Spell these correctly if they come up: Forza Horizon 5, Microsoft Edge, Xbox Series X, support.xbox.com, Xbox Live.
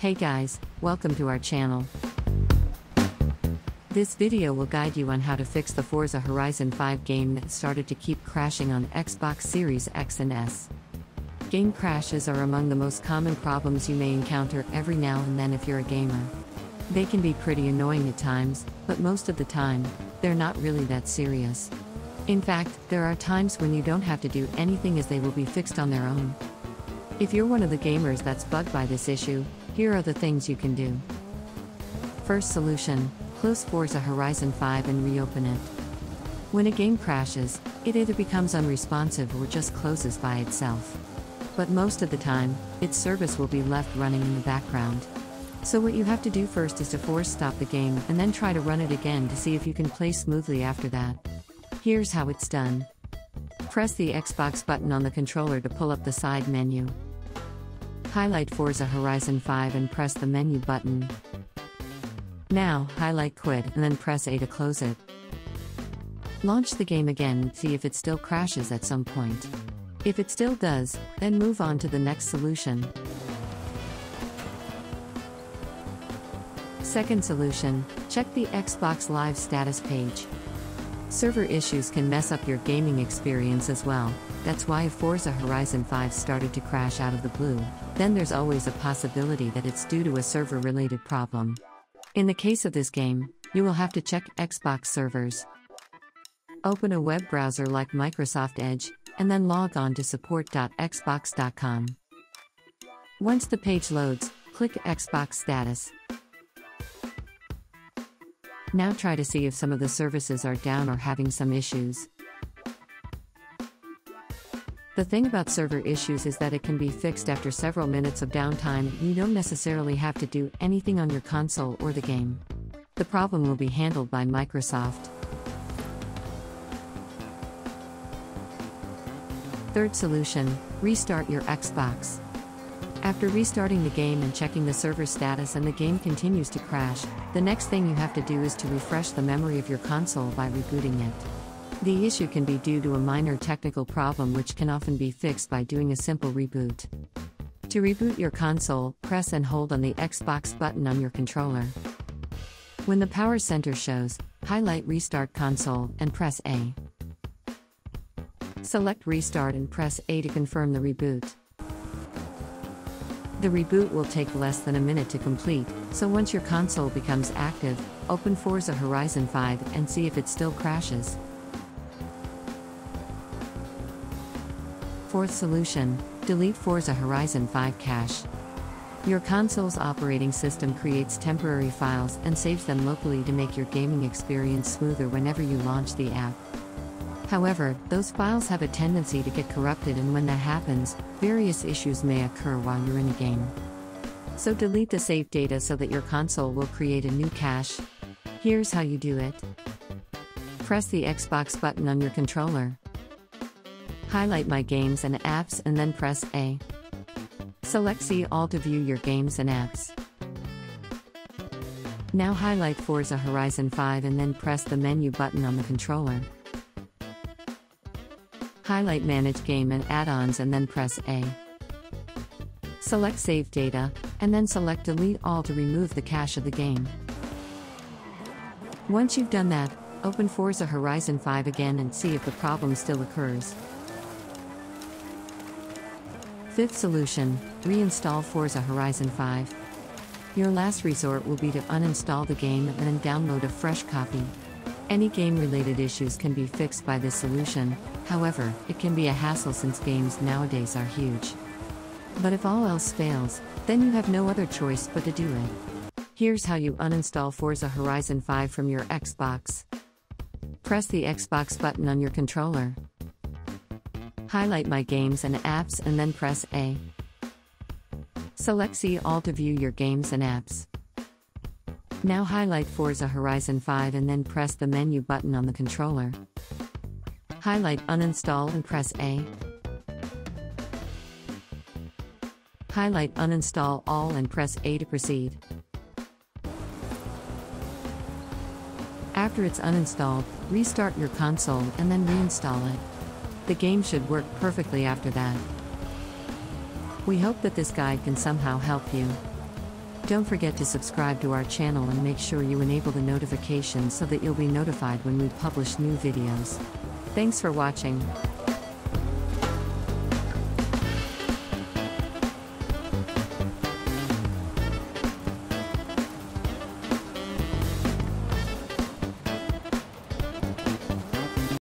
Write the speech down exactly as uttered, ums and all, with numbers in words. Hey guys, welcome to our channel. This video will guide you on how to fix the Forza Horizon five game that started to keep crashing on Xbox Series X and S. Game crashes are among the most common problems you may encounter every now and then if you're a gamer. They can be pretty annoying at times, but most of the time, they're not really that serious. In fact, there are times when you don't have to do anything as they will be fixed on their own. If you're one of the gamers that's bugged by this issue, here are the things you can do. First solution, close Forza Horizon five and reopen it. When a game crashes, it either becomes unresponsive or just closes by itself. But most of the time, its service will be left running in the background. So what you have to do first is to force stop the game and then try to run it again to see if you can play smoothly after that. Here's how it's done. Press the Xbox button on the controller to pull up the side menu. Highlight Forza Horizon five and press the menu button. Now, highlight Quit and then press A to close it. Launch the game again and see if it still crashes at some point. If it still does, then move on to the next solution. Second solution, check the Xbox Live status page. Server issues can mess up your gaming experience as well. That's why if Forza Horizon five started to crash out of the blue, then there's always a possibility that it's due to a server-related problem. In the case of this game, you will have to check Xbox servers. Open a web browser like Microsoft Edge, and then log on to support dot xbox dot com. Once the page loads, click Xbox Status. Now try to see if some of the services are down or having some issues. The thing about server issues is that it can be fixed after several minutes of downtime. You don't necessarily have to do anything on your console or the game. The problem will be handled by Microsoft. Third solution, restart your Xbox. After restarting the game and checking the server status and the game continues to crash, the next thing you have to do is to refresh the memory of your console by rebooting it. The issue can be due to a minor technical problem which can often be fixed by doing a simple reboot. To reboot your console, press and hold on the Xbox button on your controller. When the power center shows, highlight Restart Console and press A. Select Restart and press A to confirm the reboot. The reboot will take less than a minute to complete, so once your console becomes active, open Forza Horizon five and see if it still crashes. Fourth solution, delete Forza Horizon five cache. Your console's operating system creates temporary files and saves them locally to make your gaming experience smoother whenever you launch the app. However, those files have a tendency to get corrupted, and when that happens, various issues may occur while you're in a game. So delete the saved data so that your console will create a new cache. Here's how you do it. Press the Xbox button on your controller. Highlight My Games and Apps and then press A. Select See All to view your games and apps. Now highlight Forza Horizon five and then press the menu button on the controller. Highlight Manage Game and Add-ons and then press A. Select Save Data, and then select Delete All to remove the cache of the game. Once you've done that, open Forza Horizon five again and see if the problem still occurs. Fifth solution, reinstall Forza Horizon five. Your last resort will be to uninstall the game and then download a fresh copy. Any game-related issues can be fixed by this solution. However, it can be a hassle since games nowadays are huge. But if all else fails, then you have no other choice but to do it. Here's how you uninstall Forza Horizon five from your Xbox. Press the Xbox button on your controller. Highlight My Games and Apps and then press A. Select See All to view your games and apps. Now highlight Forza Horizon five and then press the menu button on the controller. Highlight Uninstall and press A. Highlight Uninstall All and press A to proceed. After it's uninstalled, restart your console and then reinstall it. The game should work perfectly after that. We hope that this guide can somehow help you. Don't forget to subscribe to our channel and make sure you enable the notifications so that you'll be notified when we publish new videos. Thanks for watching.